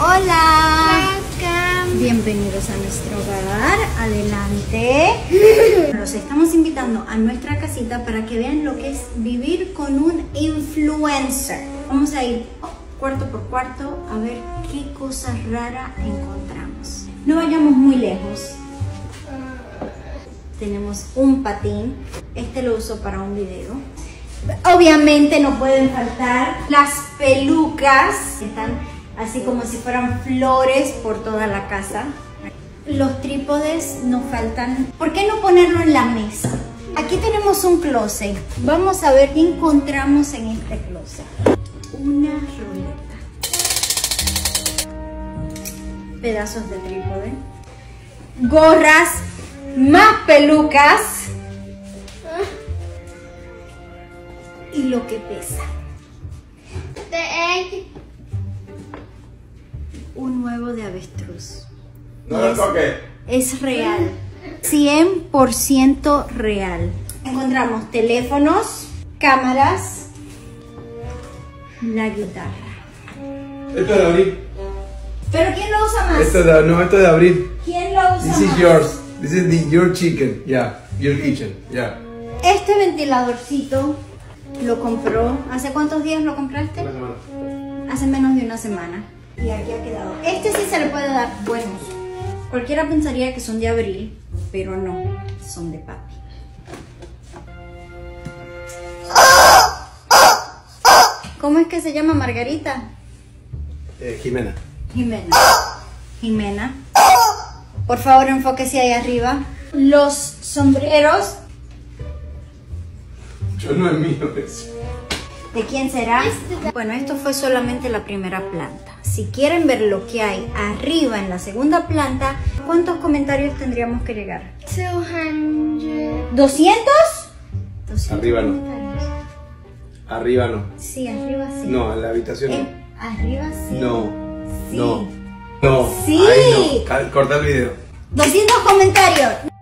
Hola. Welcome. Bienvenidos a nuestro hogar. Adelante. Los estamos invitando a nuestra casita para que vean lo que es vivir con un influencer. Vamos a ir cuarto por cuarto a ver qué cosas raras encontramos. No vayamos muy lejos. Tenemos un patín. Este lo uso para un video. Obviamente no pueden faltar las pelucas. Están así como si fueran flores por toda la casa. Los trípodes no faltan. ¿Por qué no ponerlo en la mesa? Aquí tenemos un closet. Vamos a ver qué encontramos en este closet. Una ruleta. Pedazos de trípode. Gorras. Más pelucas. Y lo que pesa. Un huevo de avestruz. No lo toques. Es real. 100% real. Encontramos teléfonos, cámaras, la guitarra. Esto es de abril. ¿Pero quién lo usa más? Esto es de abril. ¿Quién lo usa más? This is yours. This is your chicken, yeah, your kitchen, yeah. Este ventiladorcito lo compró. ¿Hace cuántos días lo compraste? Una semana. Hace menos de una semana. Y aquí ha quedado. Este sí se le puede dar buen uso. Cualquiera pensaría que son de abril, pero no, son de papi. ¿Cómo es que se llama Margarita? Jimena. Jimena. Jimena. Por favor, enfóquese ahí arriba. Los sombreros. Yo no es mío eso. ¿De quién será? Bueno, esto fue solamente la primera planta. Si quieren ver lo que hay arriba en la segunda planta, ¿cuántos comentarios tendríamos que llegar? 200. ¿200? 200. Arriba no. Arriba no. Sí, arriba sí. No, en la habitación no. Arriba sí. No, sí. No. No, sí. Ay, no. Corta el video. 200 comentarios.